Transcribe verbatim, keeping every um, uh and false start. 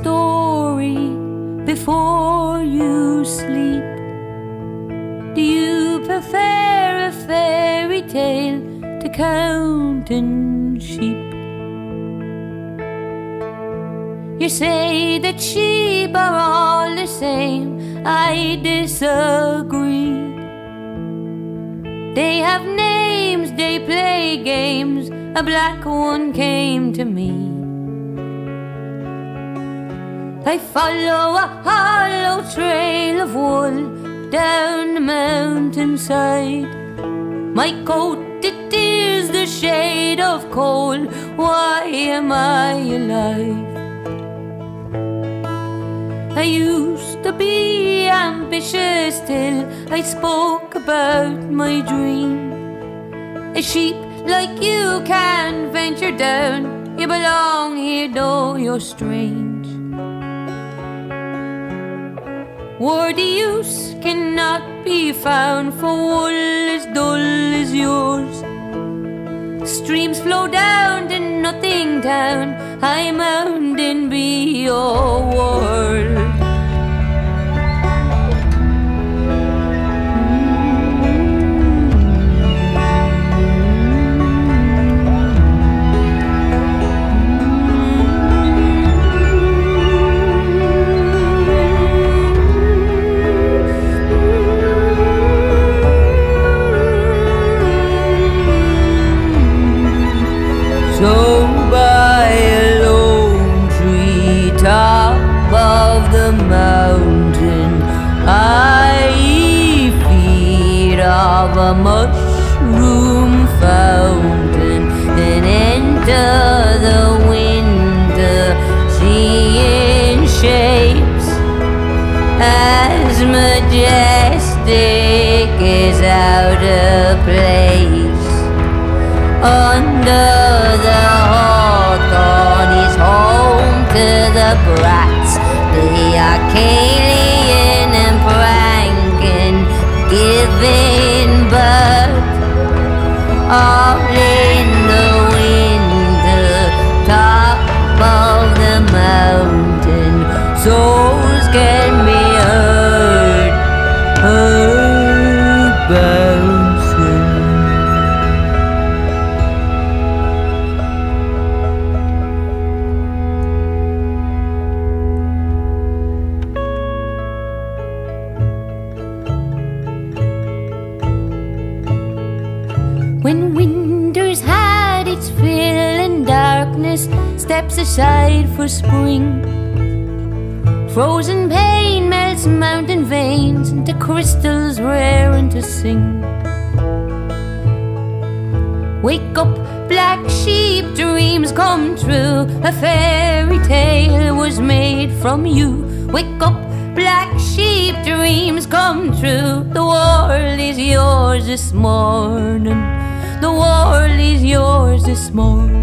story before you sleep? Do you prefer a fairy tale to counting sheep? You say that sheep are all the same. I disagree. They have names, they play games. A black one came to me. They follow a hollow trail of wool down the mountainside. My coat, it is the shade of coal. Why am I alive? I used to be ambitious till I spoke about my dream. A sheep like you can venture down. You belong here though you're strange. Wordy use cannot be found for wool as dull as yours. Streams flow down to nothing down. I mound and be your world. So by a lone tree top of the mountain, I feed of a mushroom fountain and enter the winter, seeing shapes as majestic as out of place. Under the hawthorn is home to the brats, the Arcadian and pranking, giving birth. All in the winter, top of the mountain, souls can be heard, heard by. When winter's had its fill and darkness steps aside for spring, frozen pain melts mountain veins into crystals raring to sing. Wake up, black sheep, dreams come true. A fairy tale was made from you. Wake up, black sheep, dreams come true. The world is yours this morning. The world is yours this morning.